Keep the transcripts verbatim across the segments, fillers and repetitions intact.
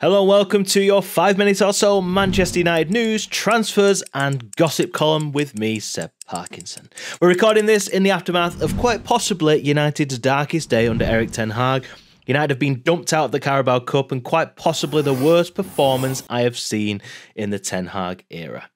Hello and welcome to your five minutes or so Manchester United news, transfers and gossip column with me, Seb Parkinson. We're recording this in the aftermath of quite possibly United's darkest day under Erik ten Hag. United have been dumped out of the Carabao Cup and quite possibly the worst performance I have seen in the ten Hag era.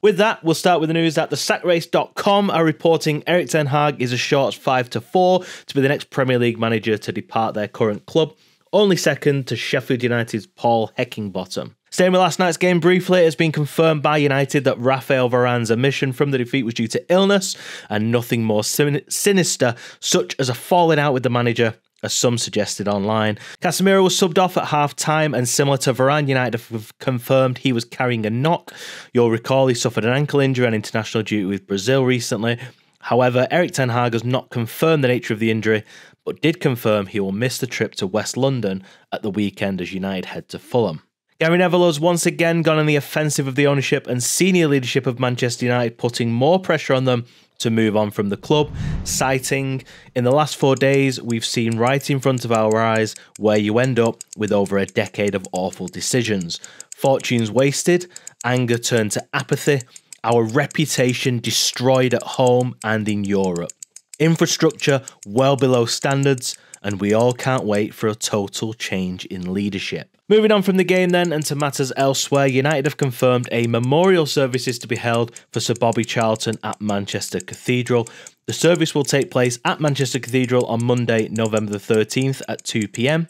With that, we'll start with the news that The Sack Race dot com are reporting Erik ten Hag is assured five to four to be the next Premier League manager to depart their current club, only second to Sheffield United's Paul Heckingbottom. Staying with last night's game briefly, it has been confirmed by United that Rafael Varane's omission from the defeat was due to illness and nothing more sin sinister, such as a falling out with the manager, as some suggested online. Casemiro was subbed off at half-time, and similar to Varane, United have confirmed he was carrying a knock. You'll recall he suffered an ankle injury on international duty with Brazil recently. However, Erik ten Hag has not confirmed the nature of the injury, but did confirm he will miss the trip to West London at the weekend as United head to Fulham. Gary Neville has once again gone on the offensive of the ownership and senior leadership of Manchester United, putting more pressure on them to move on from the club, citing, "In the last four days, we've seen right in front of our eyes where you end up with over a decade of awful decisions. Fortunes wasted, anger turned to apathy, our reputation destroyed at home and in Europe. Infrastructure well below standards, and we all can't wait for a total change in leadership." Moving on from the game then and to matters elsewhere, United have confirmed a memorial service is to be held for Sir Bobby Charlton at Manchester Cathedral. The service will take place at Manchester Cathedral on Monday, November the thirteenth at two p m.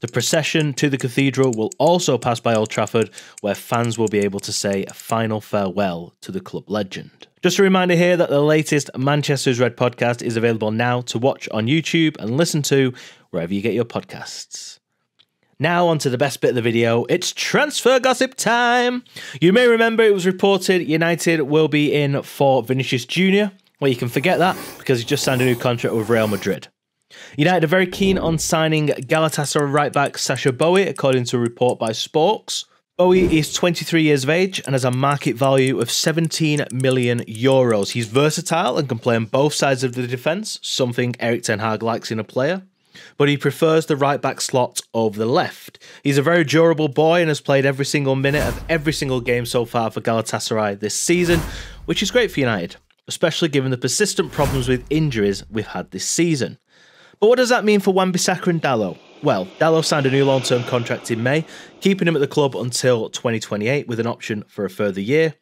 The procession to the cathedral will also pass by Old Trafford, where fans will be able to say a final farewell to the club legend. Just a reminder here that the latest Manchester's Red podcast is available now to watch on YouTube and listen to wherever you get your podcasts. Now on to the best bit of the video, it's transfer gossip time! You may remember it was reported United will be in for Vinicius Junior Well, you can forget that because he just signed a new contract with Real Madrid. United are very keen on signing Galatasaray right-back Sasha Bowie, according to a report by Sporks. Bowie is twenty-three years of age and has a market value of seventeen million euros. He's versatile and can play on both sides of the defence, something Erik ten Hag likes in a player, but he prefers the right-back slot over the left. He's a very durable boy and has played every single minute of every single game so far for Galatasaray this season, which is great for United, especially given the persistent problems with injuries we've had this season. But what does that mean for Wan-Bissaka and Dalot? Well, Dalot signed a new long-term contract in May, keeping him at the club until twenty twenty-eight with an option for a further year,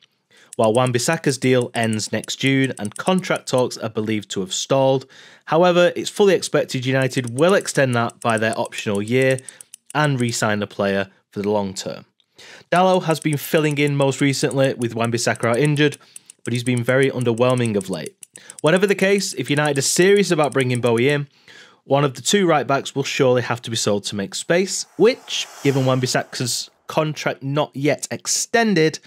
while Wan-Bissaka's deal ends next June and contract talks are believed to have stalled. However, it's fully expected United will extend that by their optional year and re-sign the player for the long term. Dalot has been filling in most recently with Wan-Bissaka out injured, but he's been very underwhelming of late. Whatever the case, if United are serious about bringing Bowie in, one of the two right-backs will surely have to be sold to make space, which, given Wan-Bissaka's contract not yet extended,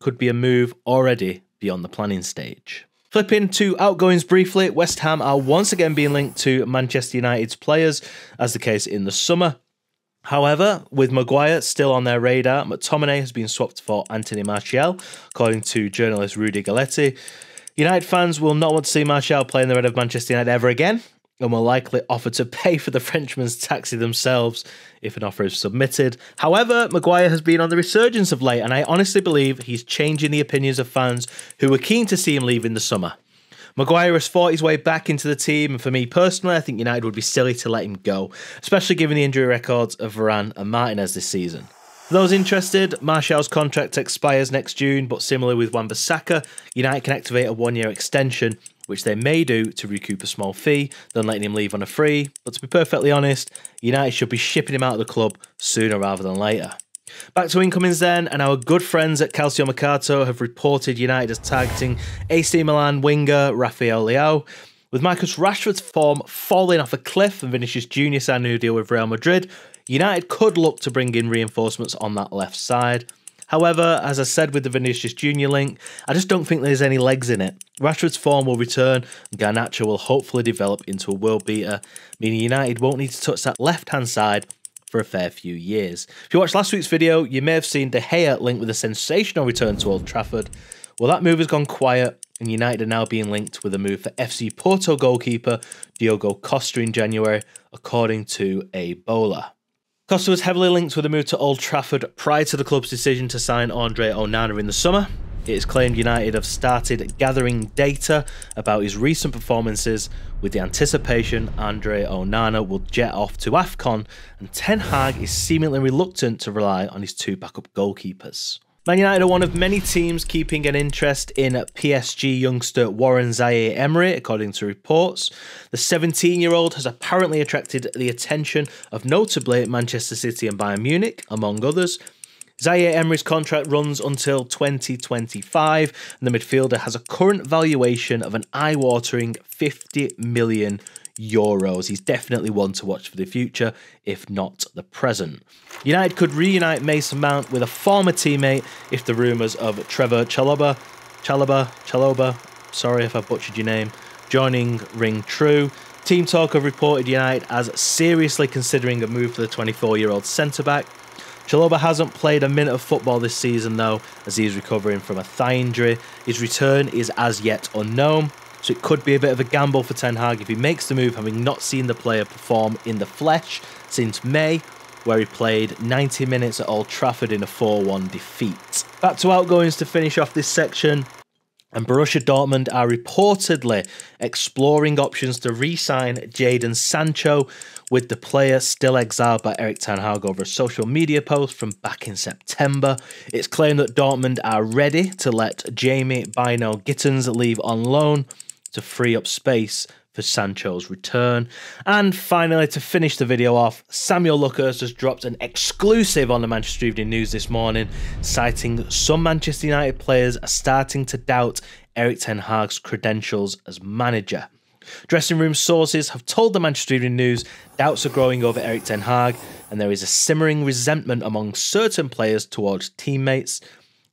could be a move already beyond the planning stage. Flipping to outgoings briefly, West Ham are once again being linked to Manchester United's players, as the case in the summer. However, with Maguire still on their radar, McTominay has been swapped for Anthony Martial, according to journalist Rudy Galletti. United fans will not want to see Martial play in the red of Manchester United ever again, and will likely offer to pay for the Frenchman's taxi themselves if an offer is submitted. However, Maguire has been on the resurgence of late, and I honestly believe he's changing the opinions of fans who were keen to see him leave in the summer. Maguire has fought his way back into the team, and for me personally, I think United would be silly to let him go, especially given the injury records of Varane and Martinez this season. For those interested, Martial's contract expires next June, but similarly with Wan-Bissaka, United can activate a one-year extension, which they may do to recoup a small fee, then letting him leave on a free. But to be perfectly honest, United should be shipping him out of the club sooner rather than later. Back to incomings then, and our good friends at Calcio Mercato have reported United as targeting A C Milan winger Rafael Leao. With Marcus Rashford's form falling off a cliff and Vinicius Junior signing a new deal with Real Madrid, United could look to bring in reinforcements on that left side. However, as I said with the Vinicius Junior link, I just don't think there's any legs in it. Rashford's form will return, and Garnacho will hopefully develop into a world beater, meaning United won't need to touch that left-hand side for a fair few years. If you watched last week's video, you may have seen De Gea linked with a sensational return to Old Trafford. Well, that move has gone quiet, and United are now being linked with a move for F C Porto goalkeeper Diogo Costa in January, according to A Bola. Costa was heavily linked with a move to Old Trafford prior to the club's decision to sign Andre Onana in the summer. It is claimed United have started gathering data about his recent performances with the anticipation Andre Onana will jet off to AFCON, and Ten Hag is seemingly reluctant to rely on his two backup goalkeepers. Man United are one of many teams keeping an interest in P S G youngster Warren Zaïre-Emery, according to reports. The seventeen-year-old has apparently attracted the attention of notably Manchester City and Bayern Munich, among others. Zaïre-Emery's contract runs until twenty twenty-five, and the midfielder has a current valuation of an eye-watering fifty million euros. Euros. He's definitely one to watch for the future, if not the present. United could reunite Mason Mount with a former teammate if the rumours of Trevor Chalobah, Chalobah, Chalobah, sorry if I butchered your name, joining ring true. Team Talk have reported United as seriously considering a move for the twenty-four-year-old centre-back. Chalobah hasn't played a minute of football this season though, as he's recovering from a thigh injury. His return is as yet unknown. So it could be a bit of a gamble for Ten Hag if he makes the move, having not seen the player perform in the flesh since May, where he played ninety minutes at Old Trafford in a four one defeat. Back to outgoings to finish off this section. And Borussia Dortmund are reportedly exploring options to re-sign Jadon Sancho, with the player still exiled by Erik ten Hag over a social media post from back in September. It's claimed that Dortmund are ready to let Jamie Bynoe Gittens leave on loan to free up space for Sancho's return. And finally, to finish the video off, Samuel Luckhurst has dropped an exclusive on the Manchester Evening News this morning, citing some Manchester United players are starting to doubt Erik ten Hag's credentials as manager. Dressing room sources have told the Manchester Evening News doubts are growing over Erik ten Hag, and there is a simmering resentment among certain players towards teammates.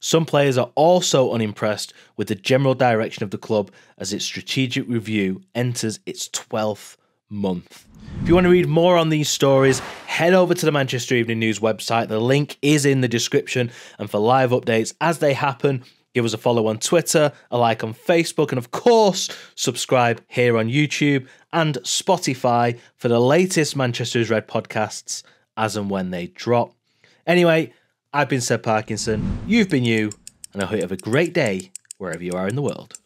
Some players are also unimpressed with the general direction of the club as its strategic review enters its twelfth month. If you want to read more on these stories, head over to the Manchester Evening News website. The link is in the description, and for live updates as they happen, give us a follow on Twitter, a like on Facebook, and of course, subscribe here on YouTube and Spotify for the latest Manchester is Red podcasts as and when they drop. Anyway, I've been Seb Parkinson, you've been you, and I hope you have a great day wherever you are in the world.